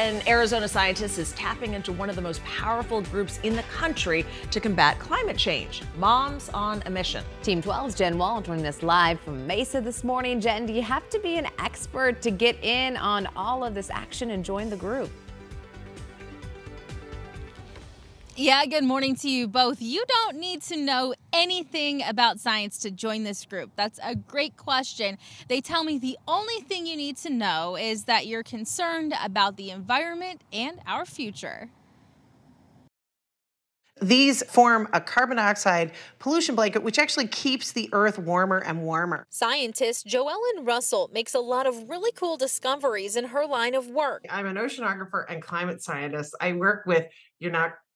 An Arizona scientist is tapping into one of the most powerful groups in the country to combat climate change, Moms on a Mission. Team 12's Jen Wall joining us live from Mesa this morning. Jen, do you have to be an expert to get in on all of this action and join the group? Yeah, good morning to you both. You don't need to know anything about science to join this group. That's a great question. They tell me the only thing you need to know is that you're concerned about the environment and our future. These form a carbon dioxide pollution blanket, which actually keeps the Earth warmer and warmer. Scientist Joellen Russell makes a lot of really cool discoveries in her line of work. I'm an oceanographer and climate scientist. I work with,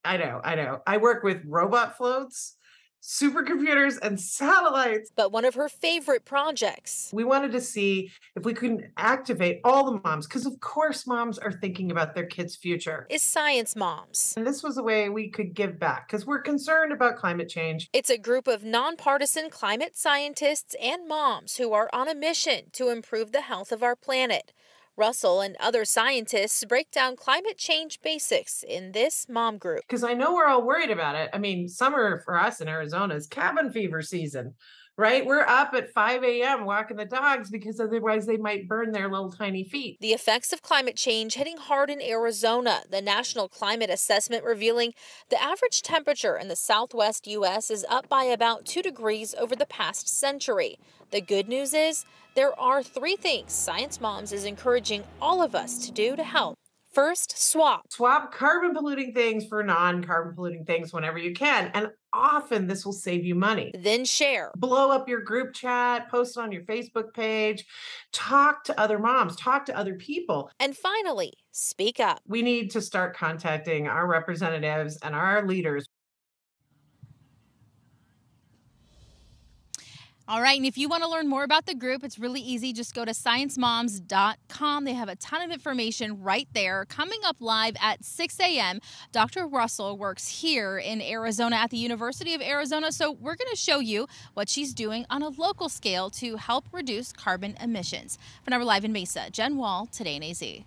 I work with robot floats, supercomputers, and satellites. But one of her favorite projects. We wanted to see if we couldn't activate all the moms, because of course moms are thinking about their kids' future. Is Science Moms. And this was a way we could give back, because we're concerned about climate change. It's a group of nonpartisan climate scientists and moms who are on a mission to improve the health of our planet. Russell and other scientists break down climate change basics in this mom group. Because I know we're all worried about it. I mean, summer for us in Arizona is cabin fever season, right? We're up at 5 a.m. walking the dogs because otherwise they might burn their little tiny feet. The effects of climate change hitting hard in Arizona. The National Climate Assessment revealing the average temperature in the southwest U.S. is up by about 2 degrees over the past century. The good news is there are 3 things Science Moms is encouraging all of us to do to help. First, swap. Swap carbon-polluting things for non-carbon-polluting things whenever you can, and often this will save you money. Then share. Blow up your group chat, post it on your Facebook page, talk to other moms, talk to other people. And finally, speak up. We need to start contacting our representatives and our leaders. All right, and if you want to learn more about the group, it's really easy. Just go to ScienceMoms.com. They have a ton of information right there. Coming up live at 6 a.m., Dr. Russell works here in Arizona at the University of Arizona, so we're going to show you what she's doing on a local scale to help reduce carbon emissions. For now, we're live in Mesa. Jen Wall, Today in AZ.